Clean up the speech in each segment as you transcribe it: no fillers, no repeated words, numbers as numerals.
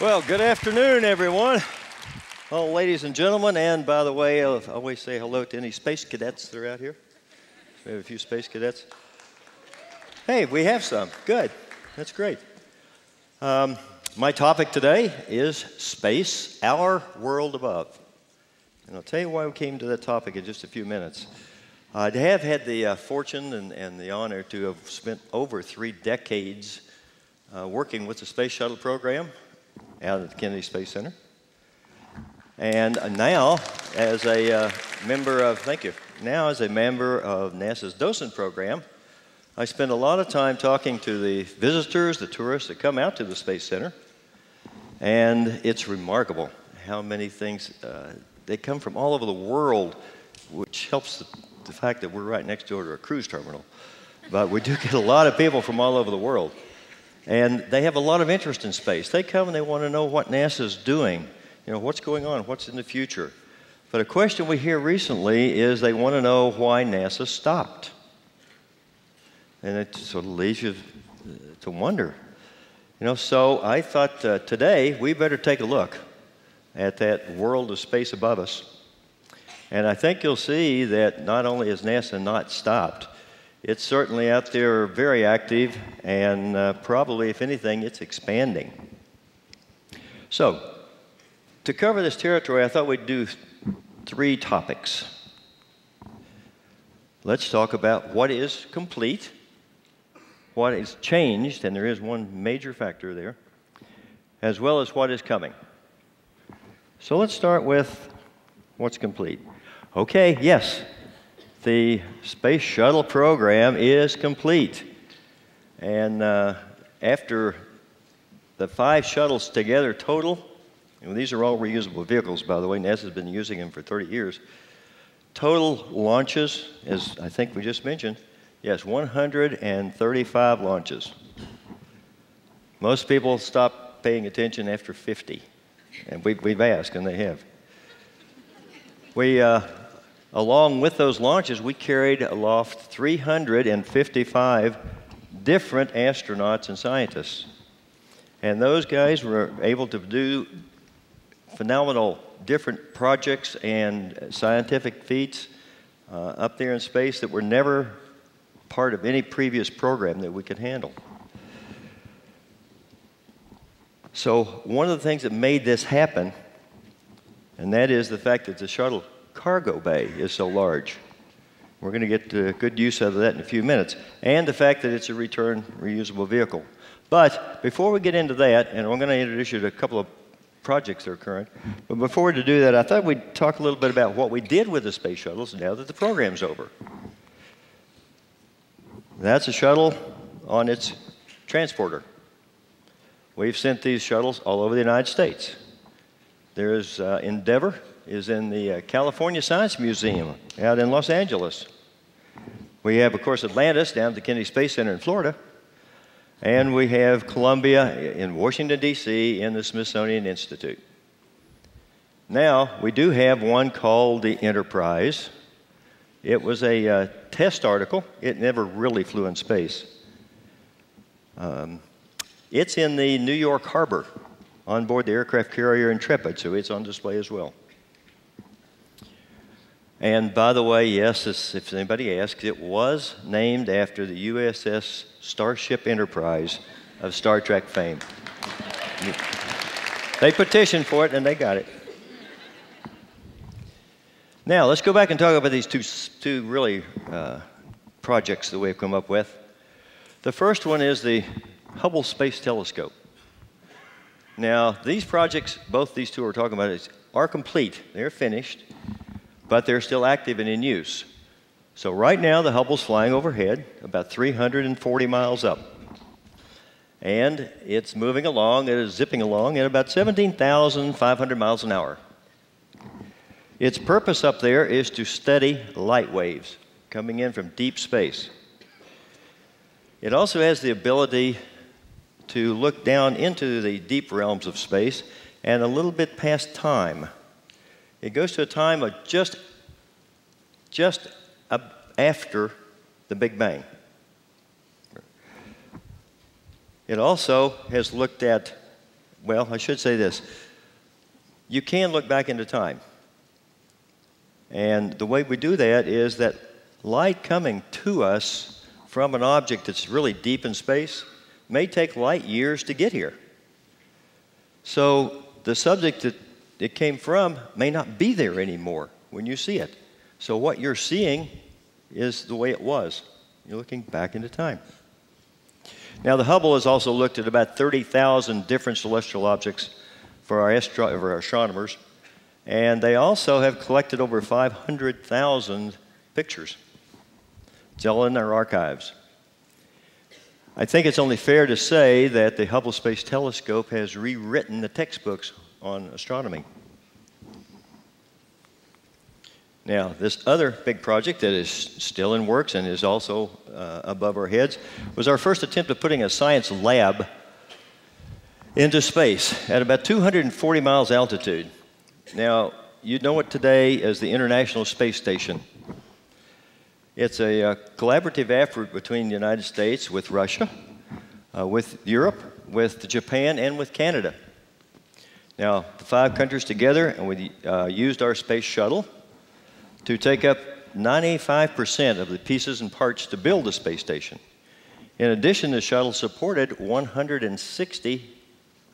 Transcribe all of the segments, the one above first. Well, good afternoon, everyone. Well, ladies and gentlemen, and by the way, I always say hello to any space cadets that are out here. We have a few space cadets. Hey, we have some. Good. That's great. My topic today is space, our world above. And I'll tell you why we came to that topic in just a few minutes. I have had the fortune and the honor to have spent over 3 decades working with the space shuttle program out at the Kennedy Space Center. And now, as a member of, thank you, now as a member of NASA's docent program, I spend a lot of time talking to the visitors, the tourists that come out to the Space Center. And it's remarkable how many things, they come from all over the world, which helps the fact that we're right next door to a cruise terminal. But we do get a lot of people from all over the world. And they have a lot of interest in space. They come and they want to know what NASA's doing. You know, what's going on, what's in the future. But a question we hear recently is they want to know why NASA stopped. And it sort of leads you to wonder. You know, so I thought today we better take a look at that world of space above us. And I think you'll see that not only is NASA not stopped, it's certainly out there very active, and probably, if anything, it's expanding. So, to cover this territory, I thought we'd do 3 topics. Let's talk about what is complete, what is changed, and there is one major factor there, as well as what is coming. So let's start with what's complete. Okay, yes, the space shuttle program is complete. And after the 5 shuttles together total, and these are all reusable vehicles, by the way, NASA's been using them for 30 years. Total launches, as I think we just mentioned, yes, 135 launches. Most people stop paying attention after 50. And we've asked, and they have. We, along with those launches, we carried aloft 355 different astronauts and scientists. And those guys were able to do phenomenal different projects and scientific feats up there in space that were never part of any previous program that we could handle. So one of the things that made this happen, and that is the fact that the shuttle cargo bay is so large. We're going to get good use out of that in a few minutes. And the fact that it's a return reusable vehicle. But before we get into that, and I'm going to introduce you to a couple of projects that are current, but before we do that, I thought we'd talk a little bit about what we did with the space shuttles now that the program's over. That's a shuttle on its transporter. We've sent these shuttles all over the United States. There's Endeavor is in the California Science Museum out in Los Angeles. We have, of course, Atlantis down at the Kennedy Space Center in Florida. And we have Columbia in Washington, D.C. in the Smithsonian Institute. Now, we do have one called the Enterprise. It was a test article. It never really flew in space. It's in the New York harbor on board the aircraft carrier Intrepid, so it's on display as well. And by the way, yes, if anybody asks, it was named after the USS Starship Enterprise of Star Trek fame. They petitioned for it, and they got it. Now, let's go back and talk about these two really projects that we've come up with. The first one is the Hubble Space Telescope. Now, these projects, both these two we're talking about, are complete. They're finished, but they're still active and in use. So right now, the Hubble's flying overhead, about 340 miles up. And it's moving along, it is zipping along at about 17,500 miles an hour. Its purpose up there is to study light waves coming in from deep space. It also has the ability to look down into the deep realms of space and a little bit past time. It goes to a time of just after the Big Bang. It also has looked at well, I should say this. You can look back into time. And the way we do that is that light coming to us from an object that's really deep in space may take light years to get here. So the subject that it came from may not be there anymore when you see it. So what you're seeing is the way it was. You're looking back into time. Now, the Hubble has also looked at about 30,000 different celestial objects for our astronomers, and they also have collected over 500,000 pictures. It's all in their archives. I think it's only fair to say that the Hubble Space Telescope has rewritten the textbooks on astronomy. Now, this other big project that is still in works and is also above our heads was our first attempt at putting a science lab into space at about 240 miles altitude. Now, you know it today as the International Space Station. It's a collaborative effort between the United States with Russia, with Europe, with Japan, and with Canada. Now, the 5 countries together, and we used our space shuttle to take up 95% of the pieces and parts to build the space station. In addition, the shuttle supported 160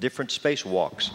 different spacewalks.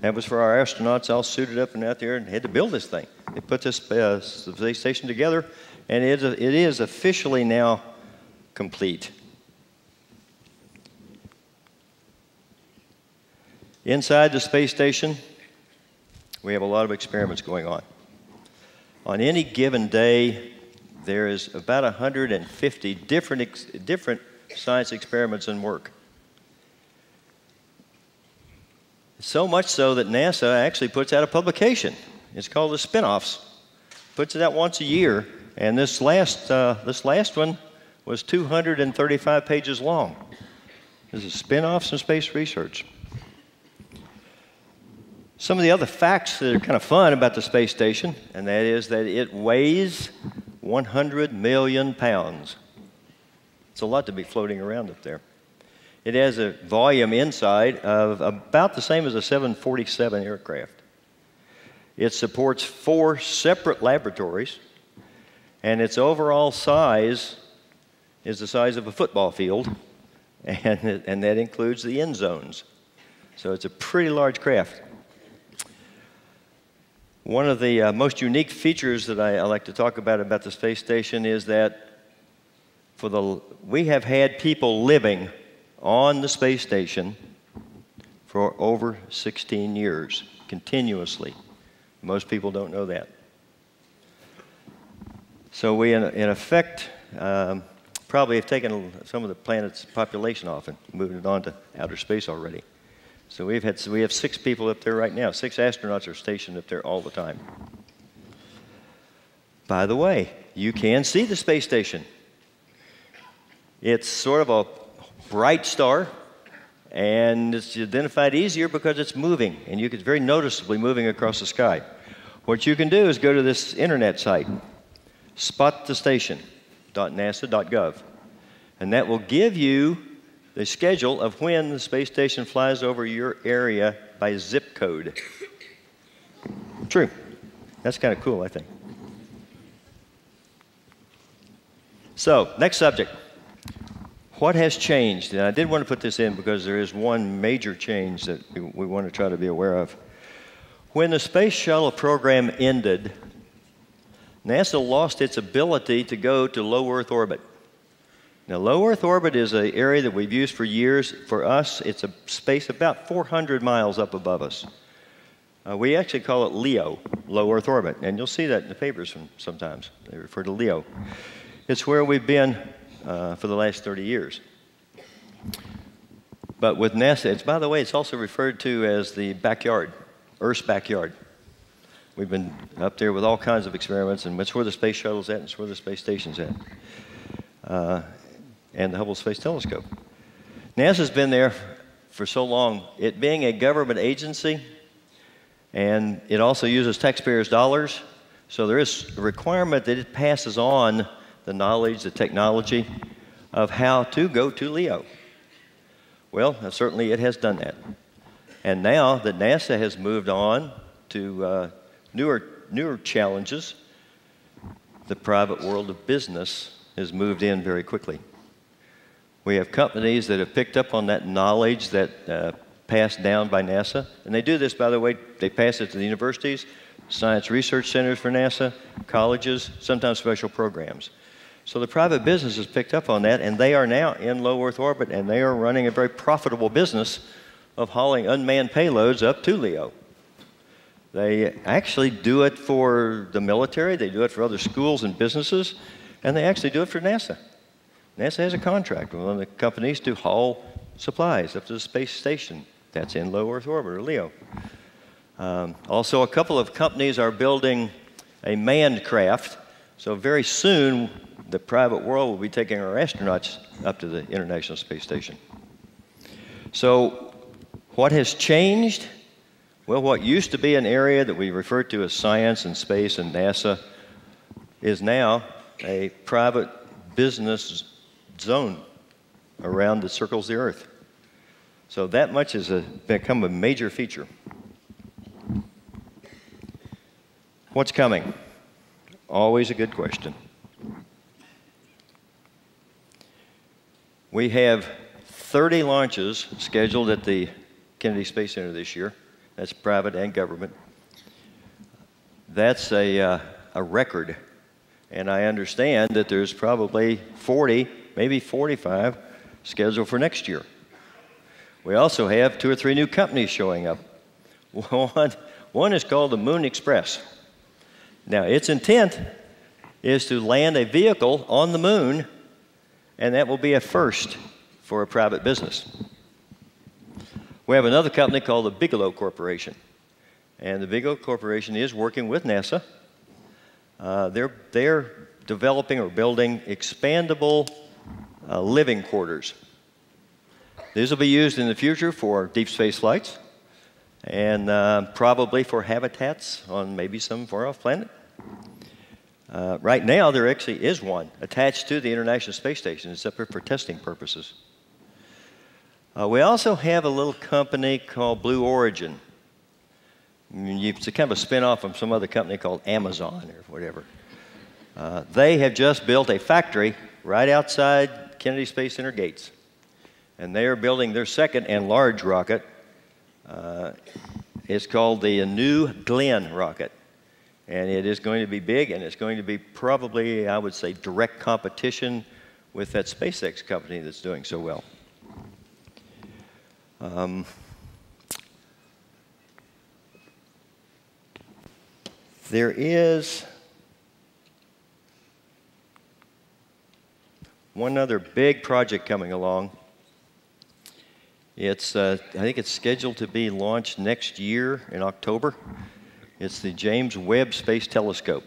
That was for our astronauts all suited up and out there and had to build this thing. They put this space station together, and it is officially now complete. Inside the space station, we have a lot of experiments going on. On any given day, there is about 150 different science experiments in work. So much so that NASA actually puts out a publication. It's called the Spinoffs. Puts it out once a year, and this last one was 235 pages long. This is Spinoffs in Space Research. Some of the other facts that are kind of fun about the space station, and that is that it weighs 100 million pounds. It's a lot to be floating around up there. It has a volume inside of about the same as a 747 aircraft. It supports 4 separate laboratories, and its overall size is the size of a football field, and that includes the end zones. So it's a pretty large craft. One of the most unique features that I like to talk about the space station is that we have had people living on the space station for over 16 years, continuously. Most people don't know that. So we, in effect, probably have taken some of the planet's population off and moved it on to outer space already. So we have 6 people up there right now. 6 astronauts are stationed up there all the time. By the way, you can see the space station. It's sort of a bright star, and it's identified easier because it's moving, and it's very noticeably moving across the sky. What you can do is go to this internet site, spotthestation.nasa.gov, and that will give you the schedule of when the space station flies over your area by zip code. True. That's kind of cool, I think. So, next subject. What has changed? And I did want to put this in because there is one major change that we want to try to be aware of. When the space shuttle program ended, NASA lost its ability to go to low Earth orbit. Now, low Earth orbit is an area that we've used for years. For us, it's a space about 400 miles up above us. We actually call it LEO, low Earth orbit, and you'll see that in the papers sometimes. They refer to LEO. It's where we've been for the last 30 years. But with NASA, by the way, it's also referred to as the backyard, Earth's backyard. We've been up there with all kinds of experiments, and it's where the space shuttle's at, and it's where the space station's at. And the Hubble Space Telescope. NASA's been there for so long, it being a government agency, and it also uses taxpayers' dollars, so there is a requirement that it passes on the knowledge, the technology of how to go to LEO. Well, certainly it has done that. And now that NASA has moved on to newer challenges, the private world of business has moved in very quickly. We have companies that have picked up on that knowledge that passed down by NASA. And they do this, by the way, they pass it to the universities, science research centers for NASA, colleges, sometimes special programs. So the private business has picked up on that, and they are now in low Earth orbit, and they are running a very profitable business of hauling unmanned payloads up to LEO. They actually do it for the military, they do it for other schools and businesses, and they actually do it for NASA. NASA has a contract with one of the companies to haul supplies up to the space station that's in low Earth orbit, or LEO. Also, a couple of companies are building a manned craft, so very soon the private world will be taking our astronauts up to the International Space Station. So what has changed? Well, what used to be an area that we referred to as science and space and NASA is now a private business zone around that circles the Earth. So that much has become a major feature. What's coming? Always a good question. We have 30 launches scheduled at the Kennedy Space Center this year. That's private and government. That's a record. And I understand that there's probably 40, maybe 45, scheduled for next year. We also have 2 or 3 new companies showing up. One is called the Moon Express. Now, its intent is to land a vehicle on the moon, and that will be a first for a private business. We have another company called the Bigelow Corporation. And the Bigelow Corporation is working with NASA. They're developing or building expandable living quarters. These will be used in the future for deep space flights and probably for habitats on maybe some far-off planet. Right now, there actually is one attached to the International Space Station. It's up here for testing purposes. We also have a little company called Blue Origin. It's a kind of a spinoff from some other company called Amazon or whatever. They have just built a factory right outside Kennedy Space Center gates. And they are building their second and large rocket. It's called the New Glenn rocket. And it is going to be big, and it's going to be probably, I would say, direct competition with that SpaceX company that's doing so well. There is one other big project coming along. It's, I think it's scheduled to be launched next year in October. It's the James Webb Space Telescope.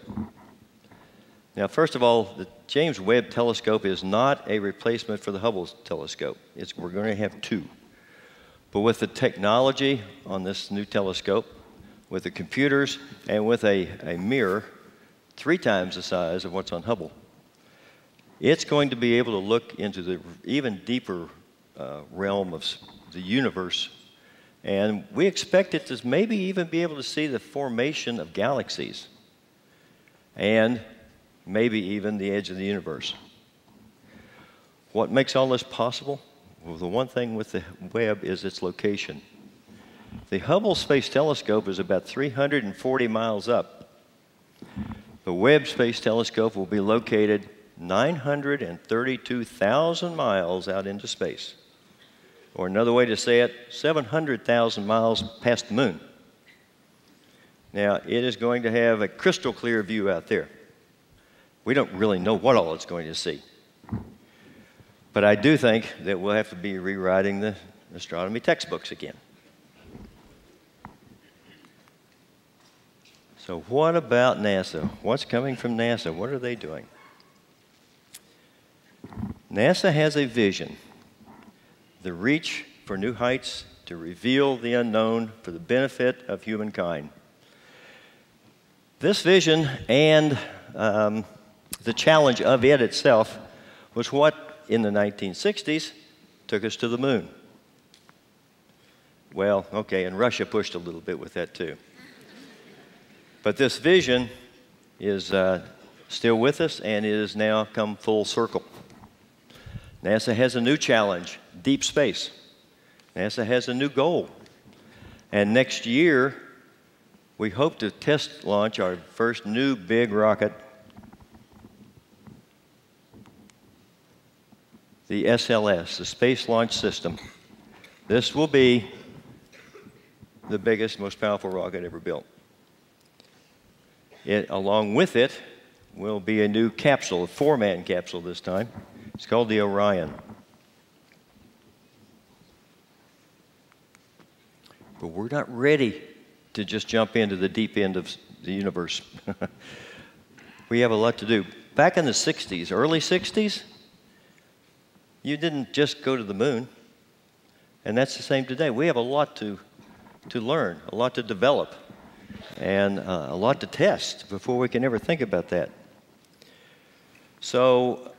Now, first of all, the James Webb Telescope is not a replacement for the Hubble Telescope. We're going to have two. But with the technology on this new telescope, with the computers, and with a mirror 3 times the size of what's on Hubble, it's going to be able to look into the even deeper realm of the universe. And we expect it to maybe even be able to see the formation of galaxies and maybe even the edge of the universe. What makes all this possible? Well, the one thing with the Webb is its location. The Hubble Space Telescope is about 340 miles up. The Webb Space Telescope will be located 932,000 miles out into space. Or another way to say it, 700,000 miles past the moon. Now, it is going to have a crystal clear view out there. We don't really know what all it's going to see. But I do think that we'll have to be rewriting the astronomy textbooks again. So what about NASA? What's coming from NASA? What are they doing? NASA has a vision, the reach for new heights to reveal the unknown for the benefit of humankind. This vision and the challenge of it itself was what, in the 1960s, took us to the moon. Well, okay, and Russia pushed a little bit with that too. But this vision is still with us, and it has now come full circle. NASA has a new challenge, deep space. NASA has a new goal. And next year, we hope to test launch our first new big rocket, the SLS, the Space Launch System. This will be the biggest, most powerful rocket ever built. It, along with it will be a new capsule, a four-man capsule this time. It's called the Orion. But we're not ready to just jump into the deep end of the universe. We have a lot to do. Back in the 60s, early 60s, you didn't just go to the moon. And that's the same today. We have a lot to learn, a lot to develop, and a lot to test before we can ever think about that. So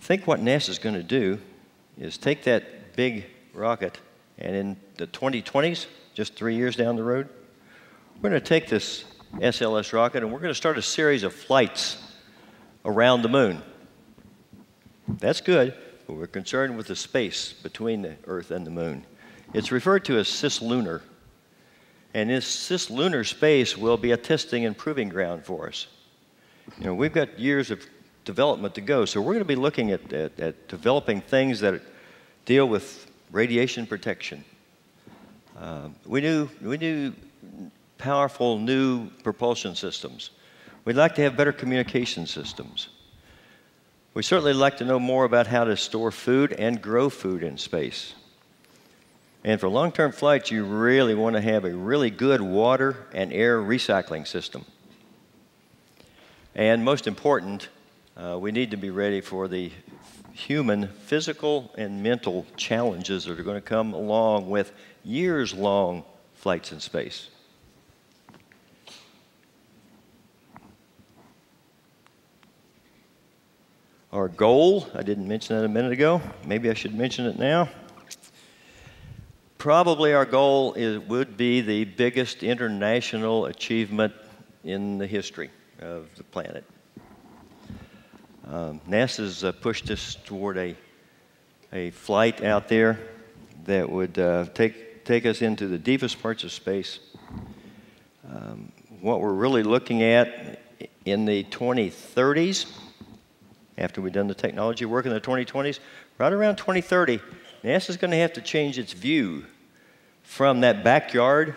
think what NASA's going to do is take that big rocket, and in the 2020s, just 3 years down the road, we're going to take this SLS rocket and we're going to start a series of flights around the moon. That's good, but we're concerned with the space between the Earth and the moon. It's referred to as cislunar. And this cislunar space will be a testing and proving ground for us. You know, we've got years of development to go, so we're going to be looking at developing things that deal with radiation protection. We do powerful new propulsion systems. We'd like to have better communication systems. We certainly like to know more about how to store food and grow food in space. And for long-term flights, you really want to have a really good water and air recycling system. And most important, we need to be ready for the human physical and mental challenges that are going to come along with years-long flights in space. Our goal, I didn't mention that a minute ago, maybe I should mention it now. Probably our goal would be the biggest international achievement in the history of the planet. NASA's pushed us toward a flight out there that would take us into the deepest parts of space. What we're really looking at in the 2030s, after we've done the technology work in the 2020s, right around 2030, NASA's going to have to change its view from that backyard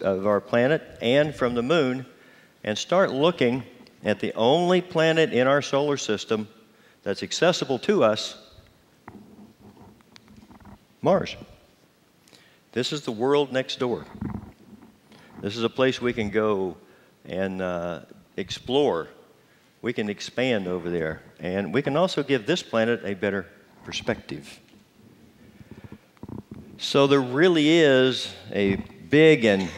of our planet and from the moon and start looking at the only planet in our solar system that's accessible to us, Mars. This is the world next door. This is a place we can go and explore. We can expand over there. And we can also give this planet a better perspective. So there really is a big and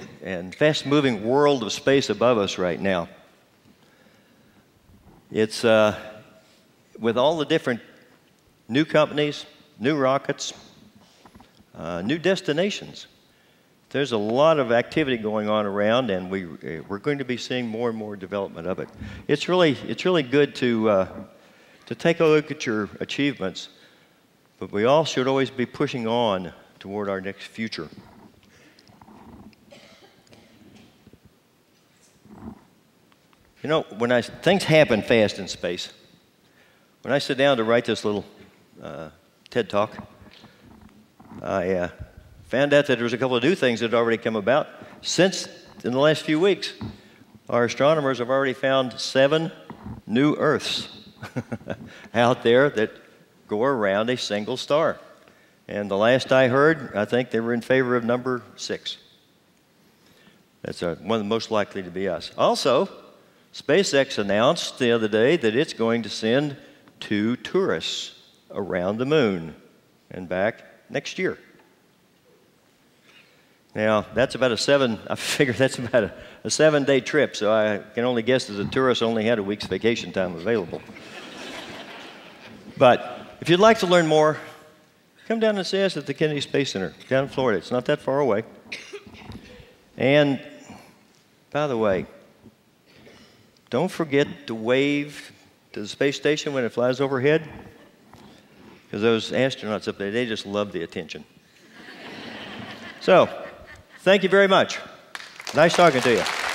fast-moving world of space above us right now. It's with all the different new companies, new rockets, new destinations. There's a lot of activity going on around, and we're going to be seeing more and more development of it. It's really good to take a look at your achievements, but we all should always be pushing on toward our next future. You know, things happen fast in space. When I sit down to write this little TED Talk, I found out that there was a couple of new things that had already come about. In the last few weeks, our astronomers have already found 7 new Earths out there that go around a single star. And the last I heard, I think they were in favor of number 6. That's one of the most likely to be us. Also, SpaceX announced the other day that it's going to send 2 tourists around the moon and back next year. Now, that's about a 7-day trip, so I can only guess that the tourists only had a week's vacation time available. But if you'd like to learn more, Come down and see us at the Kennedy Space Center down in Florida. It's not that far away. And by the way, don't forget to wave to the space station when it flies overhead, because those astronauts up there, they just love the attention. So, thank you very much. Nice talking to you.